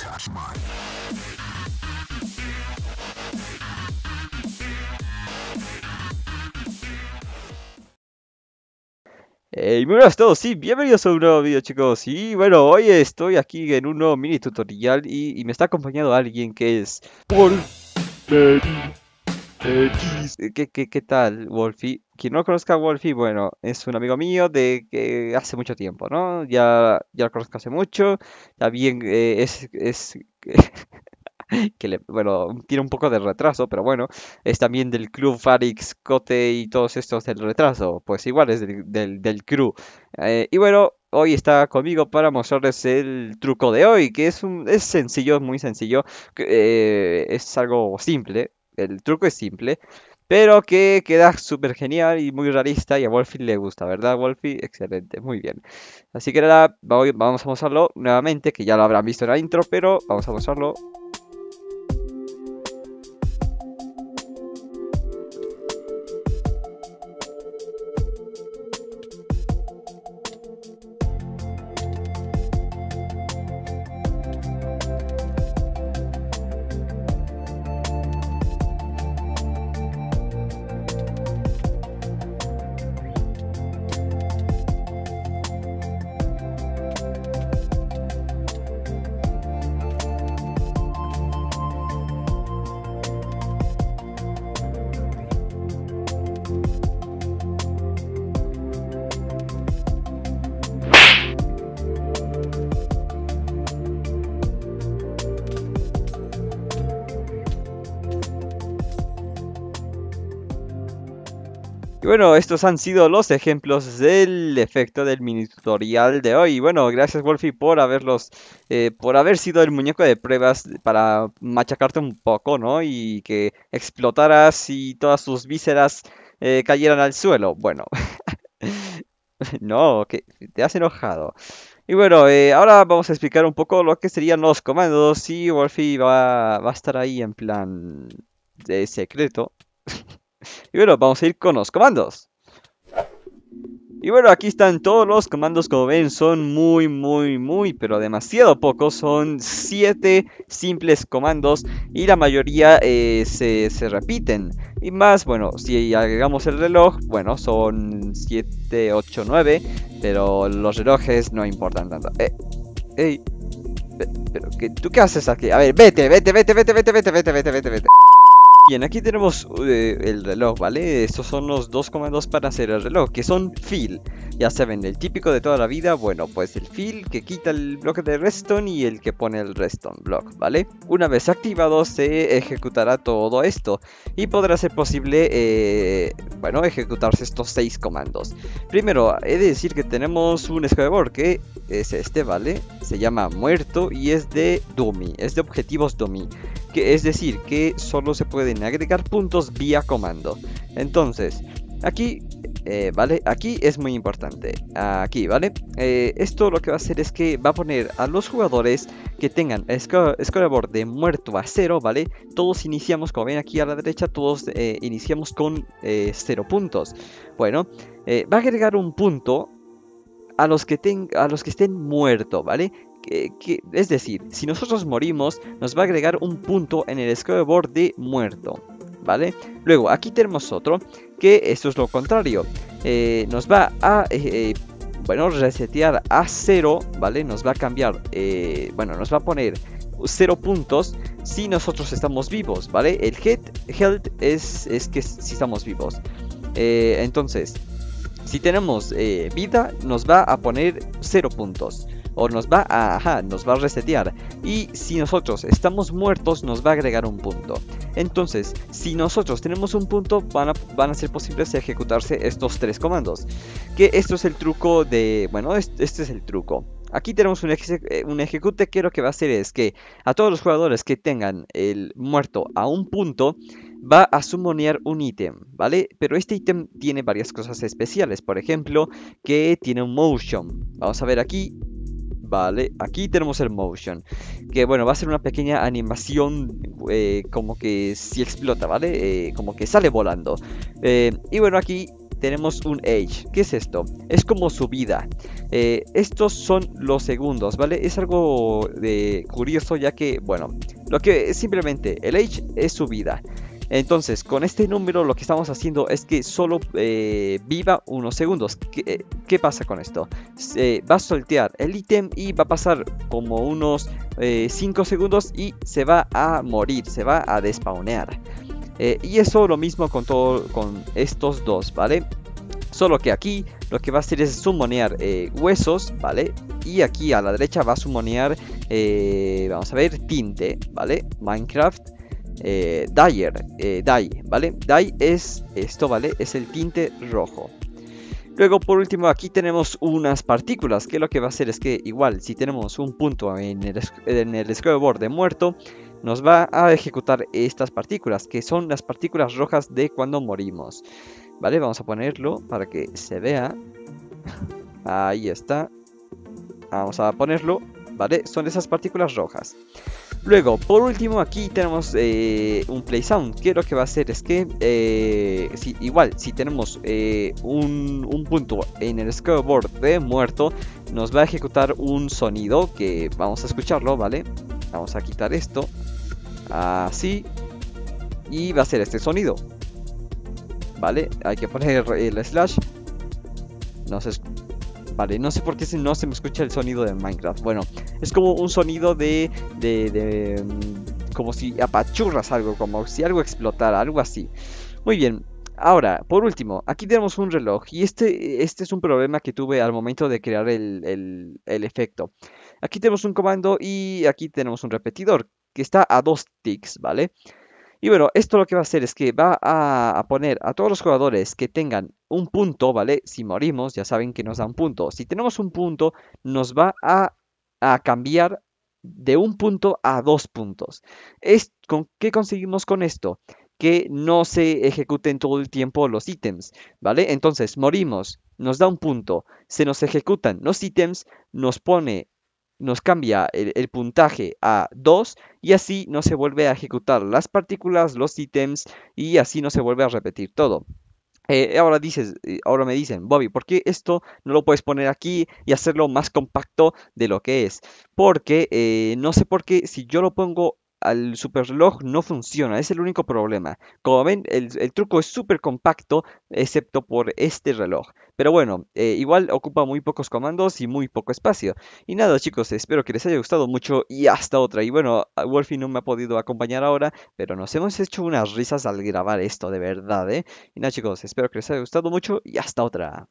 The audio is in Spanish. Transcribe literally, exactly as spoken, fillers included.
touch mine. Hey, muy buenas a todos y bienvenidos a un nuevo video, chicos. Y bueno, hoy estoy aquí en un nuevo mini tutorial y, y me está acompañando alguien que es Wolfy. ¿Qué, qué, qué tal, Wolfy? Quien no conozca a Wolfy, bueno, es un amigo mío de que eh, hace mucho tiempo, ¿no? Ya, ya lo conozco hace mucho. También eh, es... es que le, bueno, tiene un poco de retraso, pero bueno, es también del club Farix Cote y todos estos del retraso, pues igual es del, del, del crew. Eh, y bueno, hoy está conmigo para mostrarles el truco de hoy, que es, un, es sencillo, es muy sencillo, eh, es algo simple, el truco es simple, pero que queda súper genial y muy realista y a Wolfy le gusta, ¿verdad, Wolfy? Excelente, muy bien. Así que nada, hoy vamos a mostrarlo nuevamente, que ya lo habrán visto en la intro, pero vamos a mostrarlo. Y bueno, estos han sido los ejemplos del efecto del mini tutorial de hoy. Y bueno, gracias Wolfy por haberlos, eh, por haber sido el muñeco de pruebas para machacarte un poco, ¿no? Y que explotaras y todas sus vísceras eh, cayeran al suelo. Bueno, no, que te has enojado. Y bueno, eh, ahora vamos a explicar un poco lo que serían los comandos. Y Wolfy va, va a estar ahí en plan de secreto. Y bueno, vamos a ir con los comandos. Y bueno, aquí están todos los comandos, como ven, son muy, muy, muy, pero demasiado pocos. Son siete simples comandos y la mayoría eh, se, se repiten. Y más, bueno, si agregamos el reloj, bueno, son siete, ocho, nueve, pero los relojes no importan tanto. Eh, ey, pero que, ¿tú qué haces aquí? A ver, vete, vete, vete, vete, vete, vete, vete, vete, vete, vete. Bien, aquí tenemos eh, el reloj, ¿vale? Estos son los dos comandos para hacer el reloj, que son fill. Ya saben, el típico de toda la vida, bueno, pues el fill que quita el bloque de redstone y el que pone el redstone block, ¿vale? Una vez activado se ejecutará todo esto y podrá ser posible, eh, bueno, ejecutarse estos seis comandos. Primero, he de decir que tenemos un scoreboard que es este, ¿vale? Se llama muerto y es de dummy, es de objetivos dummy. Que es decir, que solo se pueden agregar puntos vía comando. Entonces, aquí, eh, ¿vale? Aquí es muy importante. Aquí, ¿vale? Eh, esto lo que va a hacer es que va a poner a los jugadores que tengan scoreboard de muerto a cero, ¿vale? Todos iniciamos, como ven aquí a la derecha, todos eh, iniciamos con eh, cero puntos. Bueno, eh, va a agregar un punto a los que, ten, a los que estén muertos, ¿vale? Que, que, es decir, si nosotros morimos, nos va a agregar un punto en el scoreboard de muerto, ¿vale? Luego, aquí tenemos otro, que esto es lo contrario. Eh, nos va a, eh, eh, bueno, resetear a cero, ¿vale? Nos va a cambiar, eh, bueno, nos va a poner cero puntos si nosotros estamos vivos, ¿vale? El health es, es que si estamos vivos. Eh, entonces, si tenemos eh, vida, nos va a poner cero puntos. O nos va a, ajá, nos va a resetear. Y si nosotros estamos muertos, nos va a agregar un punto. Entonces, si nosotros tenemos un punto, van a, van a ser posibles ejecutarse estos tres comandos. Que esto es el truco de... Bueno, este, este es el truco. Aquí tenemos un, eje, un ejecute que lo que va a hacer es que a todos los jugadores que tengan el muerto a un punto, va a summonear un ítem, ¿vale? Pero este ítem tiene varias cosas especiales. Por ejemplo, que tiene un motion. Vamos a ver aquí. Vale, aquí tenemos el motion, que bueno, va a ser una pequeña animación eh, como que si explota, ¿vale? Eh, como que sale volando. Eh, y bueno, aquí tenemos un age. ¿Qué es esto? Es como su vida. Eh, estos son los segundos, ¿vale? Es algo de curioso, ya que, bueno, lo que es simplemente el age es su vida. Entonces, con este número lo que estamos haciendo es que solo eh, viva unos segundos. ¿Qué, qué pasa con esto? Eh, va a soltear el ítem y va a pasar como unos cinco eh, segundos y se va a morir, se va a despawnear. Eh, y eso lo mismo con, todo, con estos dos, ¿vale? Solo que aquí lo que va a hacer es summonear eh, huesos, ¿vale? Y aquí a la derecha va a summonear, eh, vamos a ver, tinte, ¿vale? Minecraft. Eh, Dyer, eh, Dye, ¿vale? Dye es esto, ¿vale? Es el tinte rojo. Luego, por último, aquí tenemos unas partículas, que lo que va a hacer es que, igual, si tenemos un punto en el, en el scoreboard de muerto, nos va a ejecutar estas partículas, que son las partículas rojas de cuando morimos. Vale, vamos a ponerlo para que se vea. Ahí está. Vamos a ponerlo, ¿vale? Son esas partículas rojas. Luego, por último, aquí tenemos eh, un play sound, que lo que va a hacer es que, eh, si, igual, si tenemos eh, un, un punto en el scoreboard de muerto, nos va a ejecutar un sonido que vamos a escucharlo, ¿vale? Vamos a quitar esto, así, y va a ser este sonido, ¿vale? Hay que poner el slash, no se escucha. Vale, no sé por qué no se me escucha el sonido de Minecraft. Bueno, es como un sonido de, de, de... como si apachurras algo, como si algo explotara, algo así. Muy bien, ahora, por último, aquí tenemos un reloj. Y este, este es un problema que tuve al momento de crear el, el, el efecto. Aquí tenemos un comando y aquí tenemos un repetidor que está a dos ticks, ¿vale? Y bueno, esto lo que va a hacer es que va a poner a todos los jugadores que tengan un punto, ¿vale? Si morimos, ya saben que nos da un punto. Si tenemos un punto, nos va a, a cambiar de un punto a dos puntos. Es, ¿con qué conseguimos con esto? Que no se ejecuten todo el tiempo los ítems, ¿vale? Entonces, morimos, nos da un punto, se nos ejecutan los ítems, nos pone... nos cambia el, el puntaje a dos y así no se vuelve a ejecutar las partículas, los ítems y así no se vuelve a repetir todo. Eh, ahora, dices, ahora me dicen, Bobby, ¿por qué esto no lo puedes poner aquí y hacerlo más compacto de lo que es? Porque eh, no sé por qué si yo lo pongo al superreloj no funciona, es el único problema. Como ven, el, el truco es súper compacto, excepto por este reloj. Pero bueno, eh, igual ocupa muy pocos comandos y muy poco espacio. Y nada, chicos, espero que les haya gustado mucho y hasta otra. Y bueno, Wolfy no me ha podido acompañar ahora, pero nos hemos hecho unas risas al grabar esto, de verdad, ¿eh? Y nada, chicos, espero que les haya gustado mucho y hasta otra.